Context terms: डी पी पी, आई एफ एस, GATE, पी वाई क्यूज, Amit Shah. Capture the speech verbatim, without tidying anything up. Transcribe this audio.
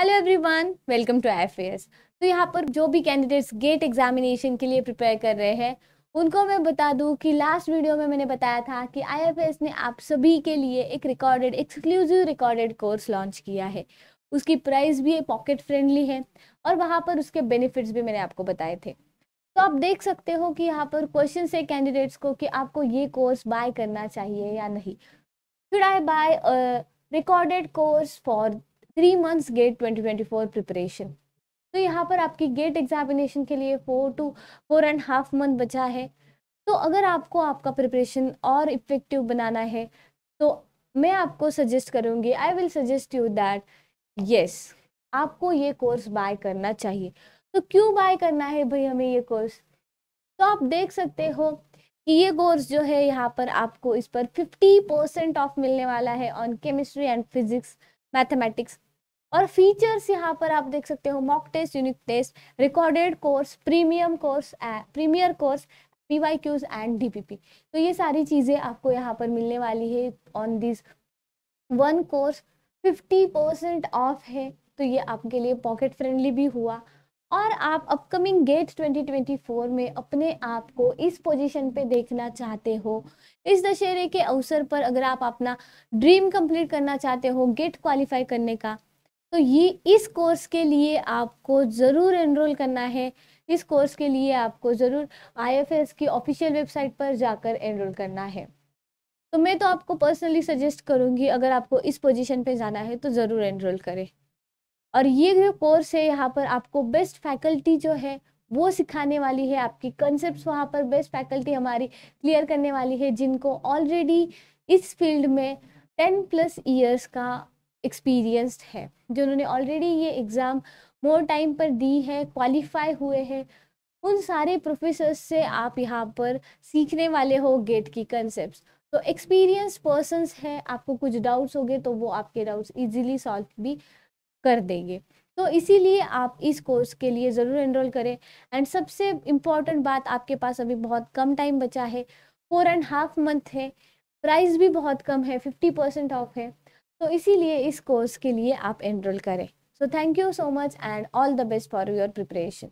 Hello everyone, welcome to आई एफ एस। तो यहाँ पर जो भी कैंडिडेट्स गेट एग्जामिनेशन के लिए प्रिपेयर कर रहे हैं उनको मैं बता दूं कि लास्ट वीडियो में मैंने बताया था कि आई एफ एस ने आप सभी के लिए एक recorded exclusive recorded course launch किया है। उसकी प्राइस भी पॉकेट फ्रेंडली है और वहाँ पर उसके बेनिफिट्स भी मैंने आपको बताए थे। तो आप देख सकते हो कि यहाँ पर क्वेश्चन है कैंडिडेट्स को कि आपको ये कोर्स बाय करना चाहिए या नहीं। Should I buy recorded course for three months GATE twenty twenty four preparation. तो यहाँ पर आपकी गेट एग्जामिनेशन के लिए four to four and half month बचा है। तो अगर आपको आपका प्रिपरेशन और इफेक्टिव बनाना है तो मैं आपको सजेस्ट करूँगी, I will suggest you that yes, आपको ये कोर्स बाय करना चाहिए। तो क्यों बाय करना है भाई हमें ये कोर्स? तो आप देख सकते हो कि ये कोर्स जो है यहाँ पर आपको इस पर फिफ्टी परसेंट ऑफ मिलने वाला है on chemistry and physics, mathematics. और फीचर्स यहाँ पर आप देख सकते हो, mock test, unit test, recorded course, premium course, premier course, पी वाई क्यूज and डी पी पी। तो ये सारी चीज़ें आपको यहाँ पर मिलने वाली है on this one course. Fifty percent off है तो ये आपके लिए पॉकेट फ्रेंडली भी हुआ और आप upcoming GATE twenty twenty four में अपने आप को इस पोजीशन पे देखना चाहते हो। इस दशहरे के अवसर पर अगर आप अपना ड्रीम कंप्लीट करना चाहते हो गेट क्वालिफाई करने का, तो ये इस कोर्स के लिए आपको ज़रूर एनरोल करना है। इस कोर्स के लिए आपको ज़रूर आई एफ एस की ऑफिशियल वेबसाइट पर जाकर एनरोल करना है। तो मैं तो आपको पर्सनली सजेस्ट करूँगी, अगर आपको इस पोजीशन पर जाना है तो ज़रूर एनरोल करें। और ये जो कोर्स है यहाँ पर आपको बेस्ट फैकल्टी जो है वो सिखाने वाली है, आपकी कंसेप्ट्स वहाँ पर बेस्ट फैकल्टी हमारी क्लियर करने वाली है जिनको ऑलरेडी इस फील्ड में टेन प्लस ईयर्स का एक्सपीरियंस्ड है, जिन्होंने ऑलरेडी ये एग्ज़ाम मोर टाइम पर दी है, क्वालिफाई हुए हैं। उन सारे प्रोफेसर्स से आप यहाँ पर सीखने वाले हो गेट की कंसेप्ट्स। तो एक्सपीरियंस पर्सनस हैं, आपको कुछ डाउट्स हो गए तो वो आपके डाउट्स ईजिली सॉल्व भी कर देंगे। तो इसीलिए आप इस कोर्स के लिए ज़रूर एनरोल करें। एंड सबसे इम्पॉर्टेंट बात, आपके पास अभी बहुत कम टाइम बचा है, फोर एंड हाफ मंथ है, प्राइस भी बहुत कम है, फिफ्टी परसेंट ऑफ है। तो इसीलिए इस कोर्स के लिए आप एनरोल करें। So thank you so much and all the best for your preparation.